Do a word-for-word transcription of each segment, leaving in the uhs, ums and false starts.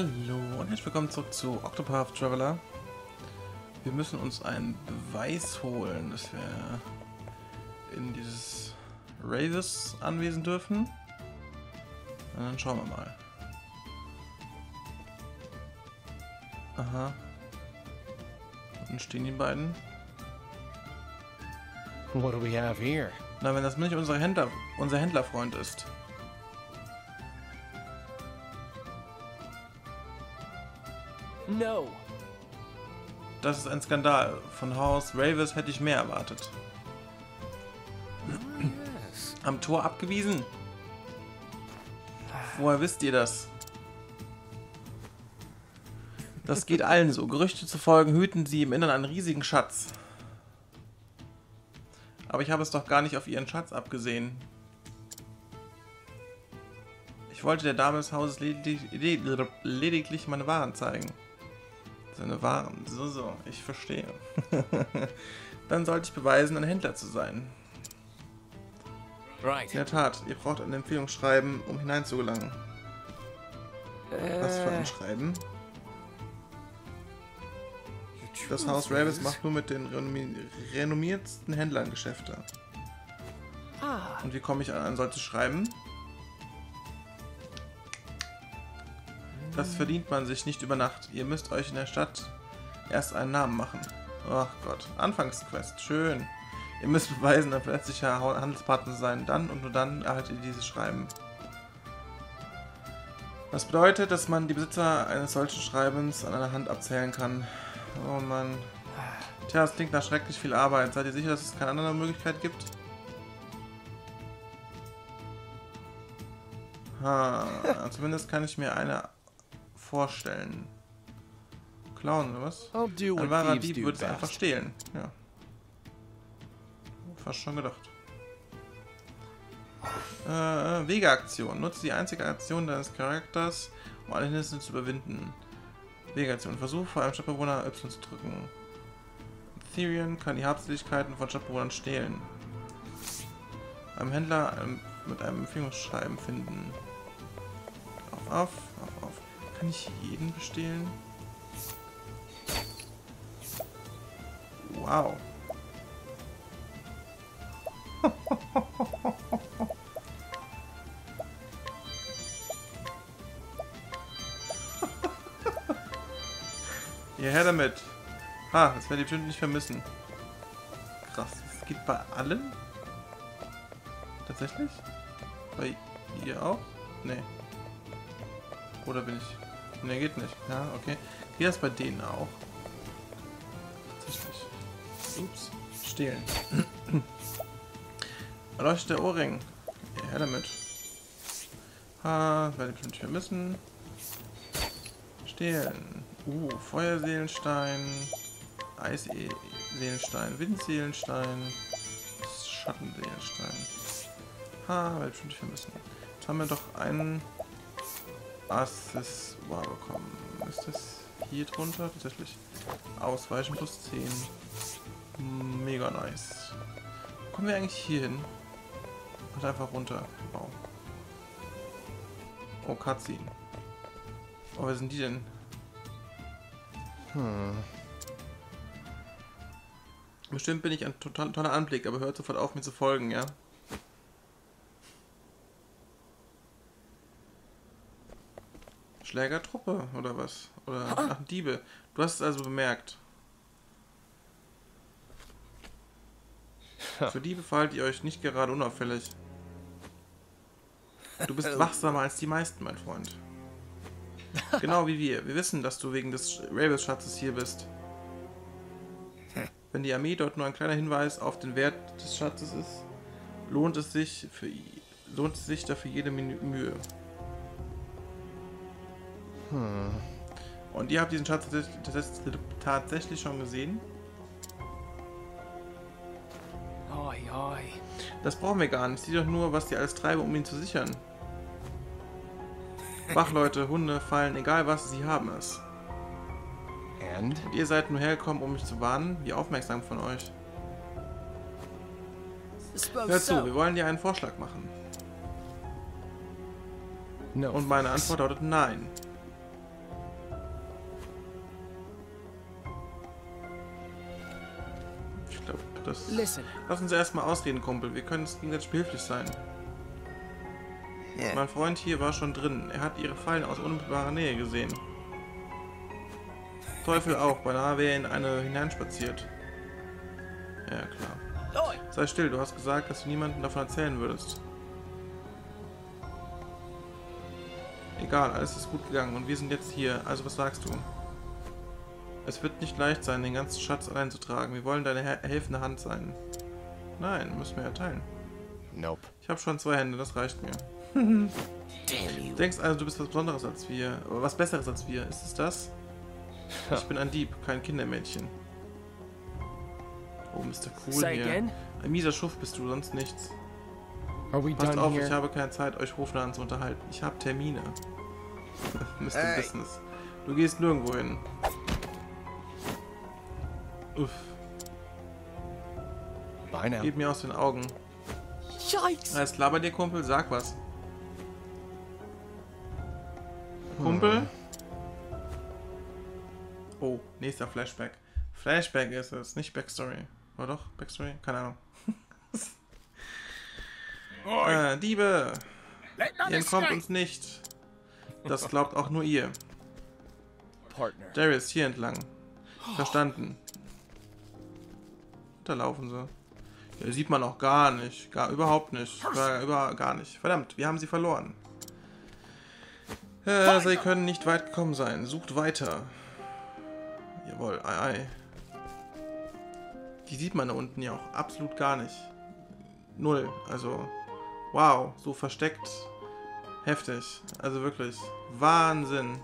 Hallo und herzlich willkommen zurück zu Octopath Traveler. Wir müssen uns einen Beweis holen, dass wir in dieses Ravus anwesen dürfen. Und dann schauen wir mal. Aha. Unten stehen die beiden. What do we have here? Na, wenn das nicht unser Händler, unser Händlerfreund ist. No. Das ist ein Skandal. Von Haus Ravus hätte ich mehr erwartet. Yes. Am Tor abgewiesen? Woher wisst ihr das? Das geht allen so. Gerüchte zufolge hüten sie im Innern einen riesigen Schatz. Aber ich habe es doch gar nicht auf ihren Schatz abgesehen. Ich wollte der Dame des Hauses ledig ledig lediglich meine Waren zeigen. Seine Waren. So, so, ich verstehe. Dann sollte ich beweisen, ein Händler zu sein. Right. In der Tat, ihr braucht ein Empfehlungsschreiben, um hineinzugelangen. Äh. Was für ein Schreiben? Das Haus Ravus macht nur mit den renommi renommiertsten Händlern Geschäfte. Ah. Und wie komme ich an ein solches Schreiben? Das verdient man sich nicht über Nacht. Ihr müsst euch in der Stadt erst einen Namen machen. Ach Gott, Anfangsquest, schön. Ihr müsst beweisen, ein plötzlicher Handelspartner zu sein. Dann und nur dann erhaltet ihr dieses Schreiben. Das bedeutet, dass man die Besitzer eines solchen Schreibens an einer Hand abzählen kann. Oh Mann. Tja, das klingt nach schrecklich viel Arbeit. Seid ihr sicher, dass es keine andere Möglichkeit gibt? Ha, zumindest kann ich mir eine vorstellen. Klauen oder was? Ein wahrer Dieb würde es einfach stehlen. Ja. Fast schon gedacht. Äh, Wegeaktion. Nutze die einzige Aktion deines Charakters, um alle Hindernisse zu überwinden. Wegeaktion. Versuch vor einem Stadtbewohner Y zu drücken. Therion kann die Habseligkeiten von Stadtbewohnern stehlen. Einem Händler einem, mit einem Empfehlungsschreiben finden. Auf, auf, auf, auf. Kann ich jeden bestehlen? Wow. Hierher damit. Ha, das werde ich bestimmt nicht vermissen. Krass, das geht bei allen? Tatsächlich? Bei ihr auch? Nee. Oder bin ich... Ne, geht nicht. Ja, okay. Geht das bei denen auch? Tatsächlich. Ups. Stehlen. Erleuchtet der Ohrring. Ja, her damit. Ha, werde ich bestimmt nicht vermissen. Stehlen. Uh, Feuerseelenstein. Eisseelenstein. Windseelenstein. Schattenseelenstein. Ha, werde ich bestimmt nicht vermissen. Jetzt haben wir doch einen... Accessoire bekommen. Ist das hier drunter? Tatsächlich. Ausweichen plus zehn. Mega nice. Wo kommen wir eigentlich hier hin? Und einfach runter. Wow. Oh, Cutscene. Oh, wer sind die denn? Hm. Bestimmt bin ich ein total toller Anblick, aber hört sofort auf, mir zu folgen, ja? Schlägertruppe oder was? Oder ach, Diebe. Du hast es also bemerkt. Für Diebe verhaltet ihr euch nicht gerade unauffällig. Du bist wachsamer als die meisten, mein Freund. Genau wie wir. Wir wissen, dass du wegen des Ravus-Schatzes hier bist. Wenn die Armee dort nur ein kleiner Hinweis auf den Wert des Schatzes ist, lohnt es sich, für, lohnt es sich dafür jede Mühe. Hm. Und ihr habt diesen Schatz tatsächlich schon gesehen? Oi, oi. Das brauchen wir gar nicht. Sieh doch nur, was die alles treiben, um ihn zu sichern. Wachleute, Hunde, Fallen, egal was, sie haben es. Und? Und ihr seid nur hergekommen, um mich zu warnen? Wie aufmerksam von euch. Hört zu, wir wollen dir einen Vorschlag machen. No. Und meine Antwort lautet nein. Das lass uns erstmal ausreden, Kumpel. Wir können uns gegenseitig behilflich sein. Yeah. Mein Freund hier war schon drin. Er hat ihre Fallen aus unmittelbarer Nähe gesehen. Teufel auch, beinahe wäre er in eine hineinspaziert. Ja, klar. Sei still, du hast gesagt, dass du niemandem davon erzählen würdest. Egal, alles ist gut gegangen und wir sind jetzt hier. Also, was sagst du? Es wird nicht leicht sein, den ganzen Schatz allein zu tragen. Wir wollen deine her helfende Hand sein. Nein, müssen wir erteilen. Nope. Ich habe schon zwei Hände, das reicht mir. Du denkst also, du bist was Besonderes als wir, oder was Besseres als wir. Ist es das? Ich bin ein Dieb, kein Kindermädchen. Oh, Mister Cool hier. Ein mieser Schuft bist du, sonst nichts. Passt auf, ich habe keine Zeit, euch Hofladen zu unterhalten. Ich habe Termine. Mister Hey. Business. Du gehst nirgendwo hin. Uff. Beine. Gib mir aus den Augen. Scheiße. Alles klar bei dir, Kumpel? Sag was. Kumpel? Hm. Oh, nächster Flashback. Flashback ist es, nicht Backstory. Oder doch? Backstory? Keine Ahnung. äh, Diebe! Ihr entkommt uns nicht. Das glaubt auch nur ihr. Darius, hier entlang. Verstanden. Da laufen sie. Ja, sieht man auch gar nicht. Gar überhaupt nicht. Gar, über, gar nicht. Verdammt, wir haben sie verloren. Äh, sie können nicht weit gekommen sein. Sucht weiter. Jawohl, ei, ei. Die sieht man da unten ja auch absolut gar nicht. Null. Also, wow. So versteckt. Heftig. Also wirklich. Wahnsinn.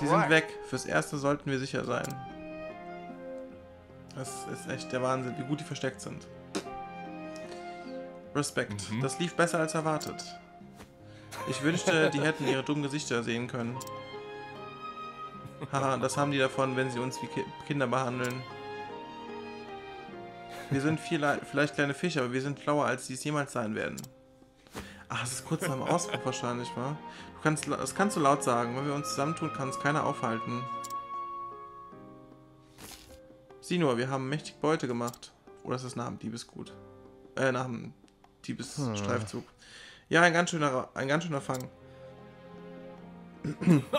Sie sind weg. Fürs Erste sollten wir sicher sein. Das ist echt der Wahnsinn, wie gut die versteckt sind. Respekt. Mhm. Das lief besser als erwartet. Ich wünschte, die hätten ihre dummen Gesichter sehen können. Haha, das haben die davon, wenn sie uns wie Ki- Kinder behandeln. Wir sind vielleicht kleine Fische, aber wir sind schlauer, als sie es jemals sein werden. Ach, das ist kurz nach dem Ausbruch wahrscheinlich, wa? Du kannst, das kannst du laut sagen. Wenn wir uns zusammentun, kann es keiner aufhalten. Sieh nur, wir haben mächtig Beute gemacht. Oder ist das nach dem Diebesgut? Äh, nach dem Diebesstreifzug. Hm. Ja, ein ganz schöner, ein ganz schöner Fang.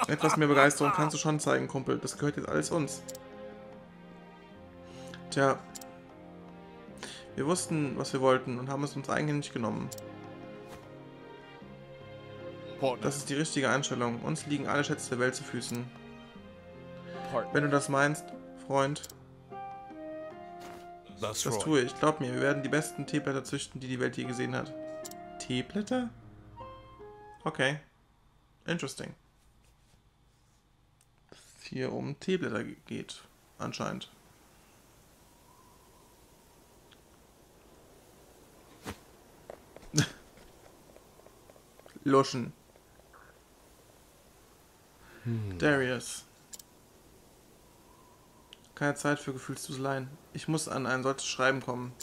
Etwas mehr Begeisterung kannst du schon zeigen, Kumpel. Das gehört jetzt alles uns. Tja. Wir wussten, was wir wollten und haben es uns eigentlich genommen. Das ist die richtige Einstellung. Uns liegen alle Schätze der Welt zu Füßen. Wenn du das meinst, Freund. Das tue ich. Glaub mir, wir werden die besten Teeblätter züchten, die die Welt je gesehen hat. Teeblätter? Okay. Interesting. Dass es hier um Teeblätter geht, anscheinend. Luschen. Hm. Darius. Keine Zeit für Gefühlsduseleien. Ich muss an ein solches Schreiben kommen.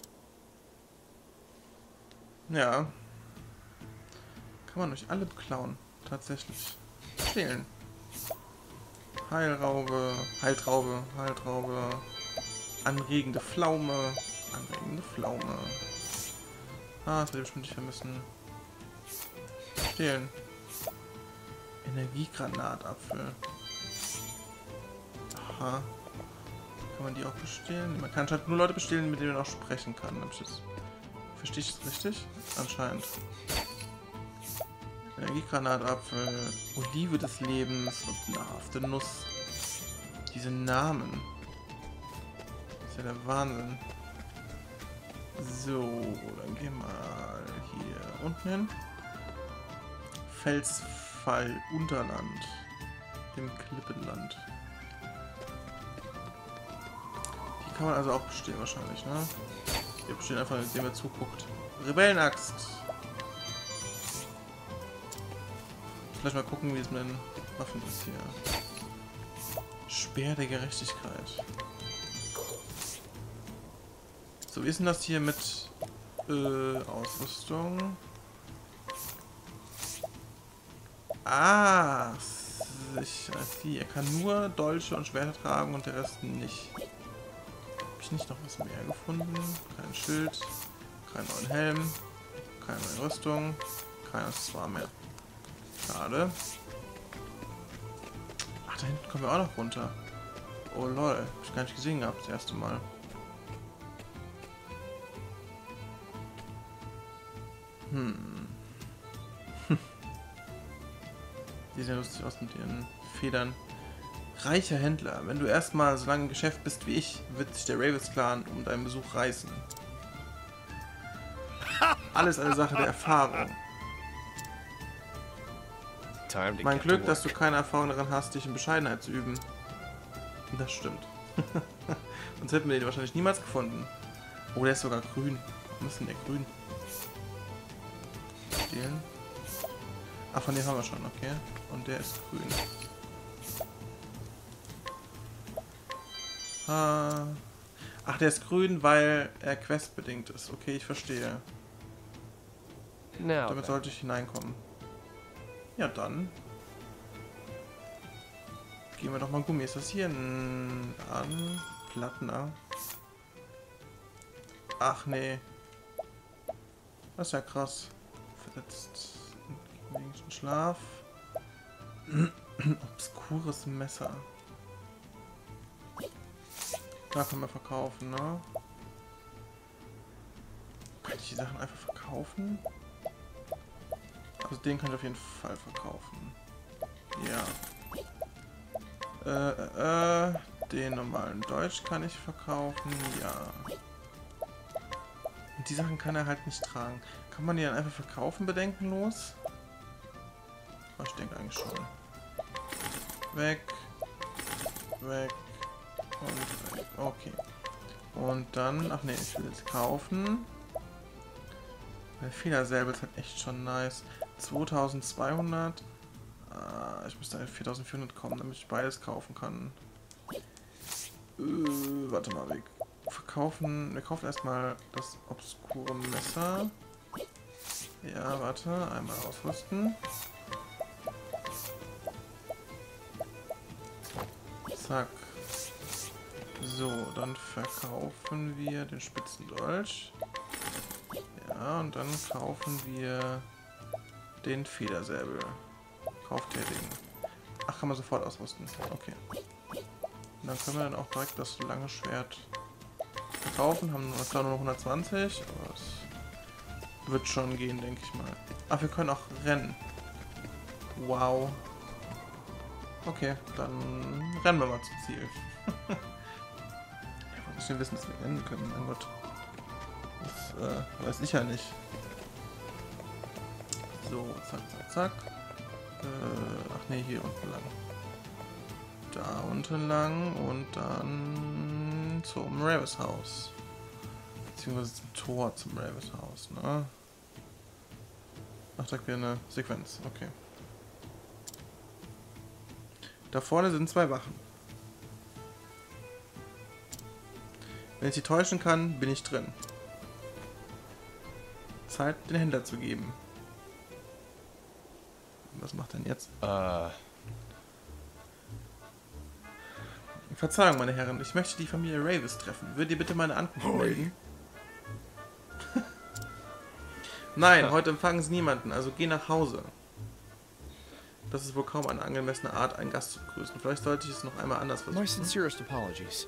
Ja. Kann man euch alle beklauen. Tatsächlich. Stehlen. Heilraube. Heiltraube. Heiltraube. Anregende Pflaume. Anregende Pflaume. Ah, das will ich bestimmt nicht vermissen. Stehlen. Energiegranatapfel. Aha. Kann man die auch bestehlen? Man kann halt nur Leute bestehlen, mit denen man auch sprechen kann. Verstehe ich das richtig? Anscheinend. Energiegranatapfel, Olive des Lebens und nahrhafte Nuss. Diese Namen. Das ist ja der Wahnsinn. So, dann gehen wir mal hier unten hin. Felsfall Unterland. Im Klippenland. Die kann man also auch bestehen wahrscheinlich, ne? Die bestehen einfach, indem man zuguckt. Rebellenaxt. Vielleicht mal gucken, wie es mit den Waffen ist hier. Speer der Gerechtigkeit. So, wie ist denn das hier mit äh, Ausrüstung? Ah, ich weiß nicht. Er kann nur Dolche und Schwerter tragen und der Rest nicht. ich nicht noch was mehr gefunden? Kein Schild, keinen neuen Helm, keine neue Rüstung, kein Accessoire mehr. Schade. Ach, da hinten kommen wir auch noch runter. Oh lol, hab ich gar nicht gesehen gehabt das erste Mal. Hm. Sieht ja lustig aus mit ihren Federn. Reicher Händler, wenn du erstmal so lange im Geschäft bist wie ich, wird sich der Ravus-Clan um deinen Besuch reißen. Alles eine Sache der Erfahrung. Mein Glück, dass du keine Erfahrung daran hast, dich in Bescheidenheit zu üben. Das stimmt. Sonst hätten wir den wahrscheinlich niemals gefunden. Oh, der ist sogar grün. Warum ist denn der grün? Stehlen. Ah, von dem haben wir schon, okay. Und der ist grün. Ah. Ach, der ist grün, weil er questbedingt ist. Okay, ich verstehe. Now, damit sollte ich hineinkommen. Ja, dann. Gehen wir doch mal Gummi. Ist das hier ein an Plattner? Ach nee. Das ist ja krass. Verletzt gegen Schlaf. Obskures Messer. Da können wir verkaufen, ne? Kann ich die Sachen einfach verkaufen? Also den kann ich auf jeden Fall verkaufen. Ja. Äh, äh, den normalen Deutsch kann ich verkaufen, ja. Und die Sachen kann er halt nicht tragen. Kann man die dann einfach verkaufen, bedenkenlos? Oh, ich denke eigentlich schon. Weg. Weg. Und weg. Okay. Und dann, ach ne, ich will jetzt kaufen. Der Federsäbel ist halt echt schon nice. zweitausendzweihundert. Ah, ich müsste halt viertausendvierhundert kommen, damit ich beides kaufen kann. Äh, warte mal, wir verkaufen. Wir kaufen erstmal das obskure Messer. Ja, warte, einmal ausrüsten. Zack. So, dann verkaufen wir den Spitzendolch. Ja, und dann kaufen wir den Federsäbel. Kauftätigen. Ach, kann man sofort ausrüsten. Okay. Und dann können wir dann auch direkt das lange Schwert verkaufen. Haben wir zwar nur noch hundertzwanzig, aber es wird schon gehen, denke ich mal. Ach, wir können auch rennen. Wow. Okay, dann rennen wir mal zum Ziel. Ja, wir müssen wissen, dass wir rennen können. Mein Gott. Das äh, weiß ich ja nicht. So, zack, zack, zack. Äh, ach ne, hier unten lang. Da unten lang und dann zum Ravus Haus. Beziehungsweise zum Tor zum Ravus Haus, ne? Ach, da gibt eine Sequenz, okay. Da vorne sind zwei Wachen. Wenn ich sie täuschen kann, bin ich drin. Zeit, den Händler zu geben. Was macht denn jetzt? Uh. Verzeihung, meine Herren, ich möchte die Familie Ravus treffen. Würdet ihr bitte meine Ankunft melden? Nein, heute empfangen sie niemanden, also geh nach Hause. Das ist wohl kaum eine angemessene Art, einen Gast zu begrüßen. Vielleicht sollte ich es noch einmal anders versuchen. My sincerest apologies.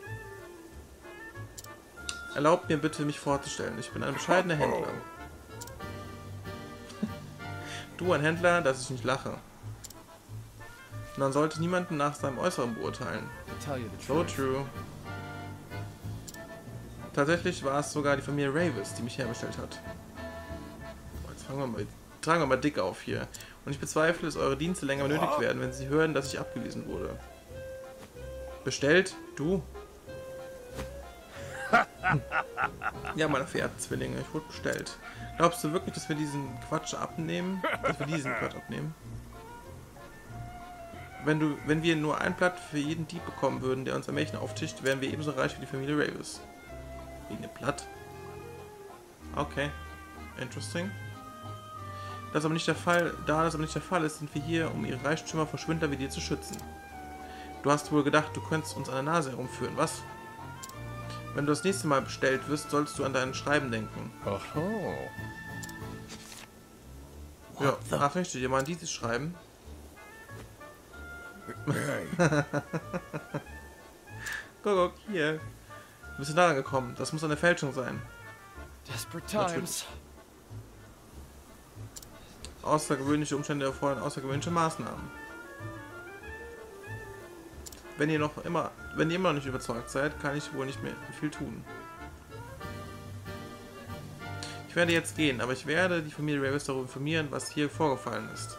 Erlaubt mir bitte, mich vorzustellen. Ich bin ein bescheidener Händler. Du, ein Händler, dass ich nicht lache. Man sollte niemanden nach seinem Äußeren beurteilen. So true. Tatsächlich war es sogar die Familie Ravus, die mich herbestellt hat. Oh, jetzt fangen wir mal, tragen wir mal dick auf hier. Und ich bezweifle, dass eure Dienste länger benötigt werden, wenn sie hören, dass ich abgewiesen wurde. Bestellt? Du? Ja, meine verehrten Zwillinge, ich wurde bestellt. Glaubst du wirklich, dass wir diesen Quatsch abnehmen? Dass wir diesen Quatsch abnehmen? Wenn du, wenn wir nur ein Blatt für jeden Dieb bekommen würden, der uns am Märchen auftischt, wären wir ebenso reich wie die Familie Ravus. Wegen dem Blatt? Okay. Interesting. Das ist aber nicht der Fall, da das aber nicht der Fall ist, sind wir hier, um ihre Reichtümer vor Schwindler wie dir zu schützen. Du hast wohl gedacht, du könntest uns an der Nase herumführen, was? Wenn du das nächste Mal bestellt wirst, sollst du an dein Schreiben denken. Oho. Ja, ach, möchtest du dir mal an dieses Schreiben? Guck, guck, hier. Du bist da angekommen. Das muss eine Fälschung sein. Desperate times. Außergewöhnliche Umstände erfordern außergewöhnliche Maßnahmen. Wenn ihr noch immer, wenn ihr immer noch nicht überzeugt seid, kann ich wohl nicht mehr viel tun. Ich werde jetzt gehen, aber ich werde die Familie Ravus darüber informieren, was hier vorgefallen ist.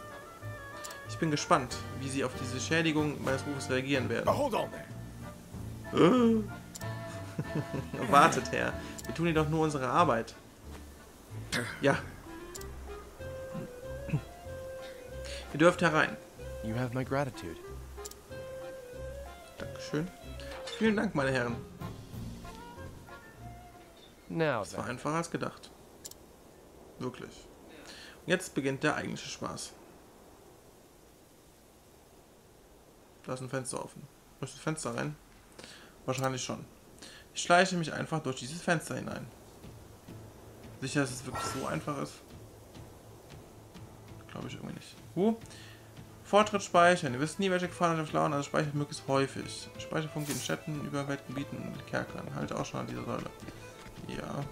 Ich bin gespannt, wie sie auf diese Schädigung meines Rufes reagieren werden. Äh. Wartet, Herr. Wir tun jedoch nur unsere Arbeit. Ja. Ihr dürft herein. You have my gratitude. Dankeschön. Vielen Dank, meine Herren. Das war einfacher als gedacht. Wirklich. Und jetzt beginnt der eigentliche Spaß. Da ist ein Fenster offen. Muss ich das Fenster rein? Wahrscheinlich schon. Ich schleiche mich einfach durch dieses Fenster hinein. Sicher, dass es wirklich so einfach ist? Glaube ich irgendwie nicht. Huh? Fortschritt speichern. Ihr wisst nie, welche Gefahren euch lauern, also speichert möglichst häufig. Speicherpunkte in Städten, Überweltgebieten und Kerkern. Halt auch schon an dieser Säule. Ja.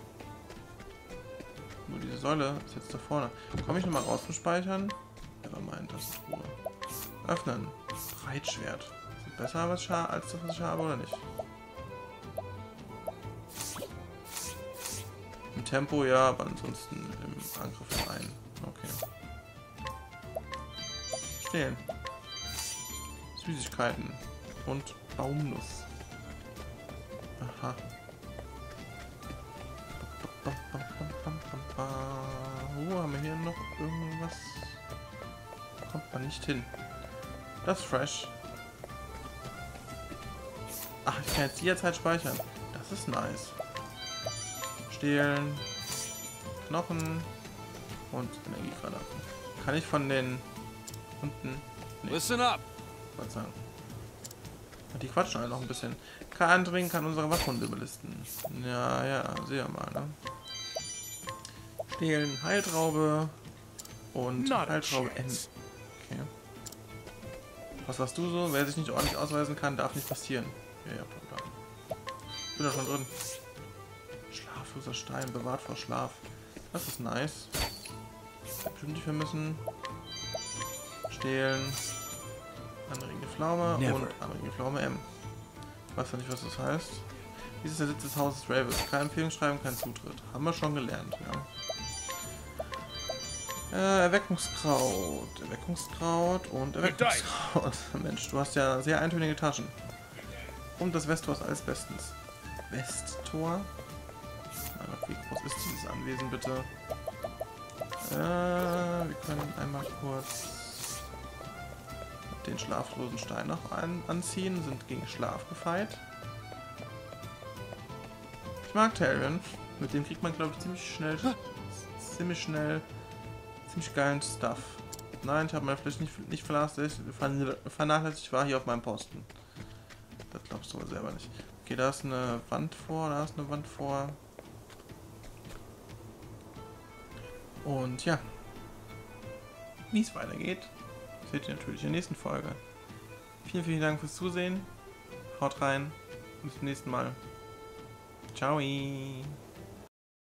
Nur diese Säule ist jetzt da vorne. Komme ich nochmal raus zum Speichern? Aber mein, das ist Ruhe. Öffnen. Breitschwert. Sieht besser was als das, was ich habe, oder nicht? Im Tempo ja, aber ansonsten im Angriff rein. Okay. Stehen. Süßigkeiten und Baumnuss. Aha. Oh, haben wir hier noch irgendwas? Kommt man nicht hin. Das ist fresh. Ach, ich kann jetzt jederzeit speichern. Das ist nice. Stehlen, Knochen und Energiegranaten. Kann ich von den unten... Nee. Listen up! Was sagen? Die quatschen alle noch ein bisschen. Kann andringen, kann unsere Wachhunde belisten. Ja, ja, sehr mal, ne? Stehlen, Heiltraube und Heiltraube N. Okay. Was hast du so? Wer sich nicht ordentlich ausweisen kann, darf nicht passieren. Ja, ja, bin da schon drin. Schlafloser Stein, bewahrt vor Schlaf. Das ist nice. Bestimmt nicht vermissen. Stehlen. Anregende Pflaume Never. und anregende Pflaume M. Weiß ja nicht, was das heißt. Dies ist der Sitz des Hauses Ravus. Kein Empfehlungsschreiben, kein Zutritt. Haben wir schon gelernt, ja. Äh, Erweckungskraut. Erweckungskraut und Erweckungskraut. Mensch, du hast ja sehr eintönige Taschen. Und das Westtor ist alles bestens. Westtor? Aber wie groß ist dieses Anwesen, bitte? Äh, wir können einmal kurz den schlaflosen Stein noch an anziehen. Sind gegen Schlaf gefeit. Ich mag Therion. Mit dem kriegt man, glaube ich, ziemlich schnell... ziemlich schnell... ziemlich geilen Stuff. Nein, ich habe meine Fläche nicht, nicht vernachlässigt, vernachlässigt, war hier auf meinem Posten. Das glaubst du aber selber nicht. Okay, da ist eine Wand vor, da ist eine Wand vor. Und ja. Wie es weitergeht, seht ihr natürlich in der nächsten Folge. Vielen, vielen Dank fürs Zusehen. Haut rein. Bis zum nächsten Mal. Ciao.